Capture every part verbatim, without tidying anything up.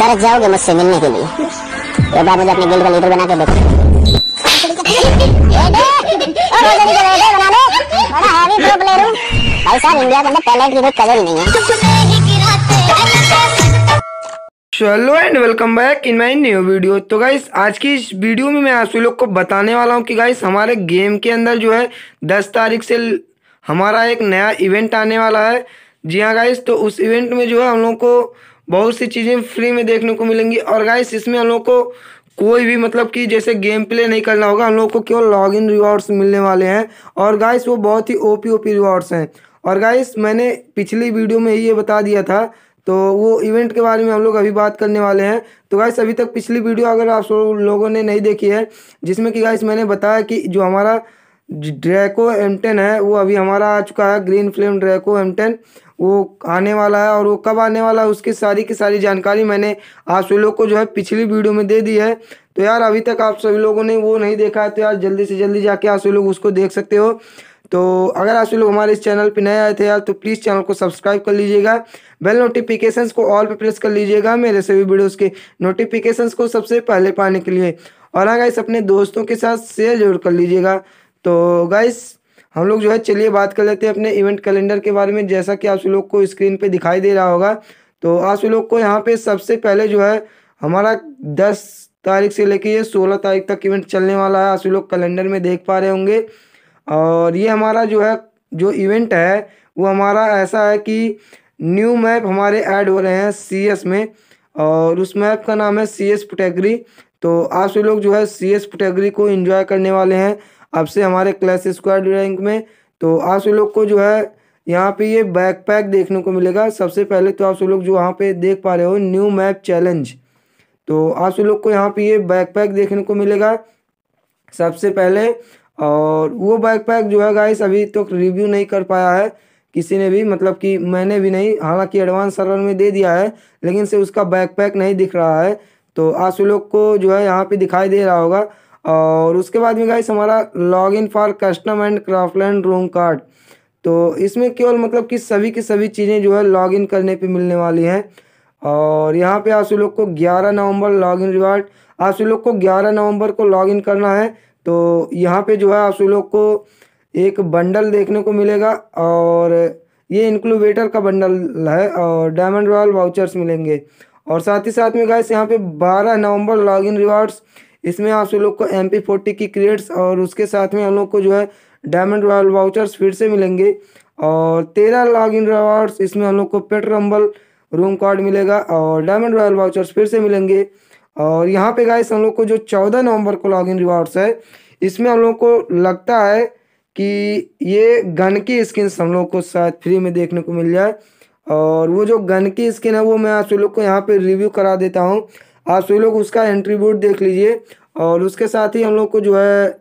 तरस जाओगे मुझसे मिलने के लिए। एक बार मुझे अपने गिल्ड का लीडर बना के देखो। भाई साहब इंडिया के अंदर टैलेंट की कोई कदर ही नहीं है। चलो and welcome back in my new video. तो गाइस आज की इस वीडियो में मैं आप सभी लोग को बताने वाला हूँ कि गाइस हमारे गेम के अंदर जो है दस तारीख से हमारा एक नया इवेंट आने वाला है। जी हाँ गाइस, तो उस इवेंट में जो है हम लोग को बहुत सी चीज़ें फ्री में देखने को मिलेंगी। और गाइस इसमें हम लोग को कोई भी मतलब कि जैसे गेम प्ले नहीं करना होगा, हम लोग को केवल लॉगिन रिवॉर्ड्स मिलने वाले हैं। और गाइस वो बहुत ही ओपी ओपी रिवॉर्ड्स हैं। और गाइस मैंने पिछली वीडियो में ही ये बता दिया था, तो वो इवेंट के बारे में हम लोग अभी बात करने वाले हैं। तो गाइस अभी तक पिछली वीडियो अगर आप लोगों ने नहीं देखी है, जिसमें कि गाइस मैंने बताया कि जो हमारा ड्रैको एम टेन है वो अभी हमारा आ चुका है, green flame Draco M ten वो आने वाला है। और वो कब आने वाला है उसकी सारी की सारी जानकारी मैंने आप सभी लोग को जो है पिछली वीडियो में दे दी है। तो यार अभी तक आप सभी लोगों ने वो नहीं देखा है तो यार जल्दी से जल्दी जाके आप सभी लोग उसको देख सकते हो। तो अगर आप लोग हमारे इस चैनल पर नए आए थे यार तो प्लीज़ चैनल को सब्सक्राइब कर लीजिएगा, बेल नोटिफिकेशंस को ऑल पे प्रेस कर लीजिएगा मेरे सभी वीडियोस के नोटिफिकेशंस को सबसे पहले पाने के लिए। और हाँ गाइस अपने दोस्तों के साथ शेयर जरूर कर लीजिएगा। तो गाइस हम लोग जो है चलिए बात कर लेते हैं अपने इवेंट कैलेंडर के बारे में, जैसा कि आप सभी लोग को स्क्रीन पर दिखाई दे रहा होगा। तो आप सभी लोग को यहाँ पर सबसे पहले जो है हमारा दस तारीख से लेकर ये सोलह तारीख तक इवेंट चलने वाला है, आप सभी लोग कैलेंडर में देख पा रहे होंगे। और ये हमारा जो है जो इवेंट है वो हमारा ऐसा है कि न्यू मैप हमारे ऐड हो रहे हैं सीएस में, और उस मैप का नाम है सीएस पुटेगरी। तो आप सभी लोग जो है सीएस पुटेगरी को एंजॉय करने वाले हैं अब से हमारे क्लास स्क्वाड रैंक में। तो आप सभी लोग को जो है यहाँ पे ये बैकपैक देखने को मिलेगा। सबसे पहले तो आप सभी लोग जो वहाँ पे देख पा रहे हो न्यू मैप चैलेंज, तो आप सभी लोग को यहाँ पे ये बैकपैक देखने को मिलेगा सबसे पहले। और वो बैकपैक जो है गाइस अभी तक तो रिव्यू नहीं कर पाया है किसी ने भी, मतलब कि मैंने भी नहीं, हालांकि एडवांस सर्वर में दे दिया है लेकिन से उसका बैकपैक नहीं दिख रहा है। तो आप लोग को जो है यहाँ पे दिखाई दे रहा होगा। और उसके बाद में गाइस हमारा login for custom and Craftland room card, तो इसमें केवल मतलब कि सभी की सभी चीज़ें जो है लॉगिन करने पर मिलने वाली हैं। और यहाँ पर आप लोग को ग्यारह नवम्बर लॉगिन रिवार्ड, आप लोग को ग्यारह नवम्बर को लॉगिन करना है। तो यहाँ पे जो है आप सभी लोग को एक बंडल देखने को मिलेगा और ये इनक्यूबेटर का बंडल है और डायमंड रॉयल वाउचर्स मिलेंगे। और साथ ही साथ में गाइस यहाँ पे बारह नवंबर लॉगिन रिवार्ड्स, इसमें आप सभी लोग को एम पी फोर्टी की क्रेड्स और उसके साथ में हम लोग को जो है डायमंड रॉयल वाउचर्स फिर से मिलेंगे। और तेरह लॉगिन रिवार्ड्स, इसमें हम लोग को पेट रम्बल रूम कार्ड मिलेगा और डायमंड रॉयल वाउचर्स फिर से मिलेंगे। और यहाँ पे गाइस हम लोग को जो चौदह नवंबर को लॉगिन रिवार्ड्स है, इसमें हम लोग को लगता है कि ये गन की स्किन्स हम लोग को शायद फ्री में देखने को मिल जाए। और वो जो गन की स्किन है वो मैं आप सभी लोग को यहाँ पे रिव्यू करा देता हूँ, आप सभी लोग उसका एंट्रीब्यूट देख लीजिए। और उसके साथ ही हम लोग को जो है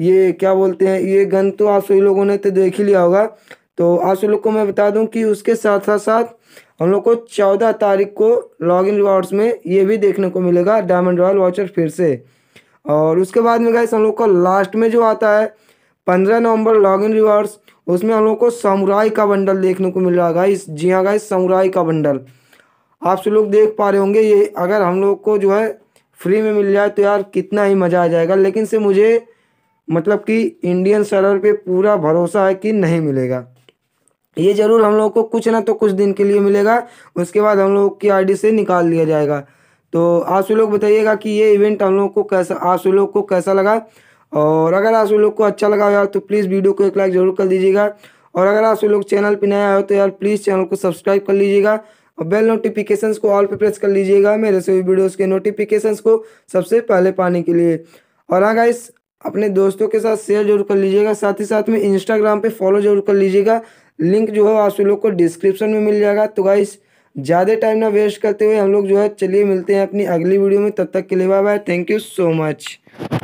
ये क्या बोलते हैं, ये गन तो आप सभी लोगों ने तो देख ही लिया होगा। तो आप सभी लोग को मैं बता दूँ कि उसके साथ साथ हम लोग को चौदह तारीख को लॉगिन रिवॉर्ड्स में ये भी देखने को मिलेगा डायमंड रॉयल वाउचर फिर से। और उसके बाद में गाइस हम लोग को लास्ट में जो आता है पंद्रह नवंबर लॉगिन रिवॉर्ड्स, उसमें हम लोग को समुराई का बंडल देखने को मिल रहा है गाइस। जी हाँ गाइस समुराई का बंडल आप सब लोग देख पा रहे होंगे, ये अगर हम लोग को जो है फ्री में मिल जाए तो यार कितना ही मज़ा आ जाएगा। लेकिन से मुझे मतलब कि इंडियन सर्वर पर पूरा भरोसा है कि नहीं मिलेगा, ये जरूर हम लोग को कुछ ना तो कुछ दिन के लिए मिलेगा, उसके बाद हम लोग की आईडी से निकाल लिया जाएगा। तो आप सभी लोग बताइएगा कि ये इवेंट हम लोग को कैसा, आप सभी लोग को कैसा लगा। और अगर आप सभी लोग को अच्छा लगा यार तो प्लीज़ वीडियो को एक लाइक ज़रूर कर दीजिएगा। और अगर आप सभी लोग चैनल पर नया हो तो यार प्लीज़ चैनल को सब्सक्राइब कर लीजिएगा और बेल नोटिफिकेशंस को ऑल पे प्रेस कर लीजिएगा मेरे सभी वीडियोज़ के नोटिफिकेशंस को सबसे पहले पाने के लिए। और हाँ गाइस अपने दोस्तों के साथ शेयर जरूर कर लीजिएगा, साथ ही साथ में इंस्टाग्राम पर फॉलो जरूर कर लीजिएगा, लिंक जो है आप सभी लोग को डिस्क्रिप्शन में मिल जाएगा। तो गाइस ज़्यादा टाइम ना वेस्ट करते हुए हम लोग जो है चलिए मिलते हैं अपनी अगली वीडियो में, तब तक के लिए bye bye, thank you so much.